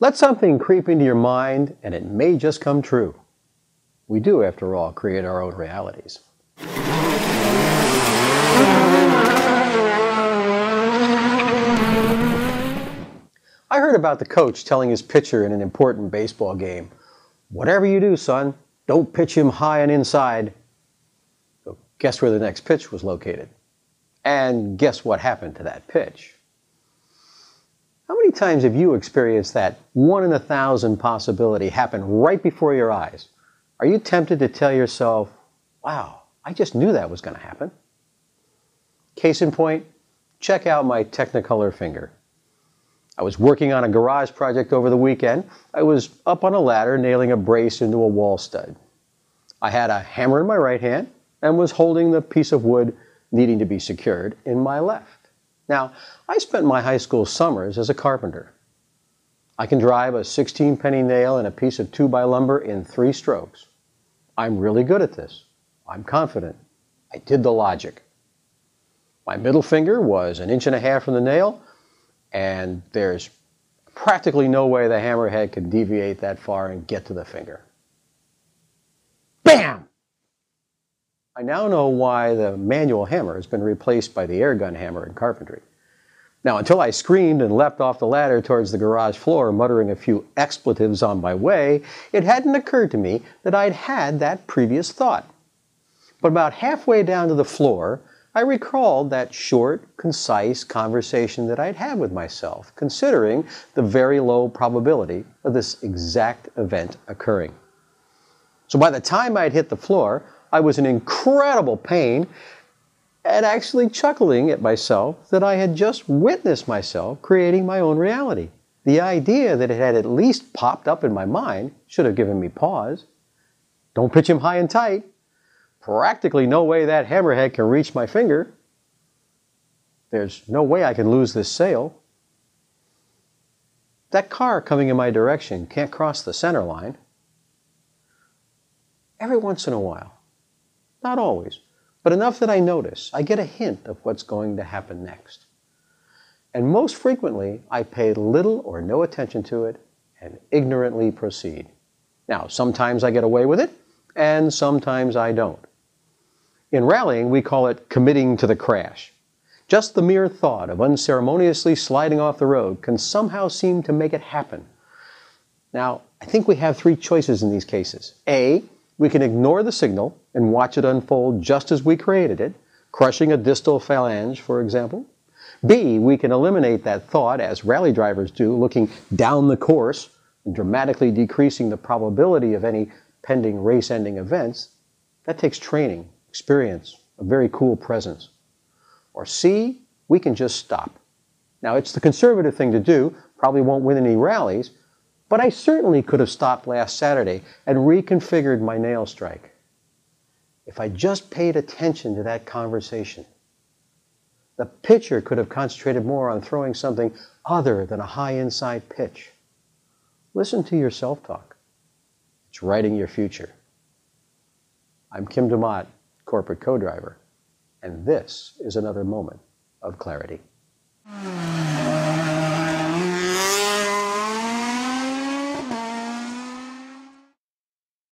Let something creep into your mind, and it may just come true. We do, after all, create our own realities. I heard about the coach telling his pitcher in an important baseball game, "Whatever you do, son, don't pitch him high and inside." So guess where the next pitch was located? And guess what happened to that pitch? How many times have you experienced that 1 in 1,000 possibility happen right before your eyes? Are you tempted to tell yourself, "Wow, I just knew that was going to happen"? Case in point, check out my Technicolor finger. I was working on a garage project over the weekend. I was up on a ladder nailing a brace into a wall stud. I had a hammer in my right hand and was holding the piece of wood needing to be secured in my left. Now, I spent my high school summers as a carpenter. I can drive a 16-penny nail and a piece of 2x lumber in 3 strokes. I'm really good at this. I'm confident. I did the logic. My middle finger was 1.5 inches from the nail, and there's practically no way the hammerhead could deviate that far and get to the finger. Bam! I now know why the manual hammer has been replaced by the airgun hammer in carpentry. Now, until I screamed and leapt off the ladder towards the garage floor, muttering a few expletives on my way, it hadn't occurred to me that I'd had that previous thought. But about halfway down to the floor, I recalled that short, concise conversation that I'd had with myself, considering the very low probability of this exact event occurring. So by the time I'd hit the floor, I was in incredible pain and actually chuckling at myself that I had just witnessed myself creating my own reality. The idea that it had at least popped up in my mind should have given me pause. Don't pitch him high and tight. Practically no way that hammerhead can reach my finger. There's no way I can lose this sale. That car coming in my direction can't cross the center line. Every once in a while, not always, but enough that I notice, I get a hint of what's going to happen next. And most frequently, I pay little or no attention to it and ignorantly proceed. Now, sometimes I get away with it, and sometimes I don't. In rallying, we call it committing to the crash. Just the mere thought of unceremoniously sliding off the road can somehow seem to make it happen. Now, I think we have 3 choices in these cases. A, we can ignore the signal and watch it unfold just as we created it, crushing a distal phalange, for example. B, we can eliminate that thought, as rally drivers do, looking down the course and dramatically decreasing the probability of any pending race-ending events. That takes training, experience, a very cool presence. Or C, we can just stop. Now, it's the conservative thing to do, probably won't win any rallies, but I certainly could have stopped last Saturday and reconfigured my nail strike. If I just paid attention to that conversation, the pitcher could have concentrated more on throwing something other than a high inside pitch. Listen to your self-talk. It's writing your future. I'm Kim DeMott, corporate co-driver, and this is another Moment of Clarity.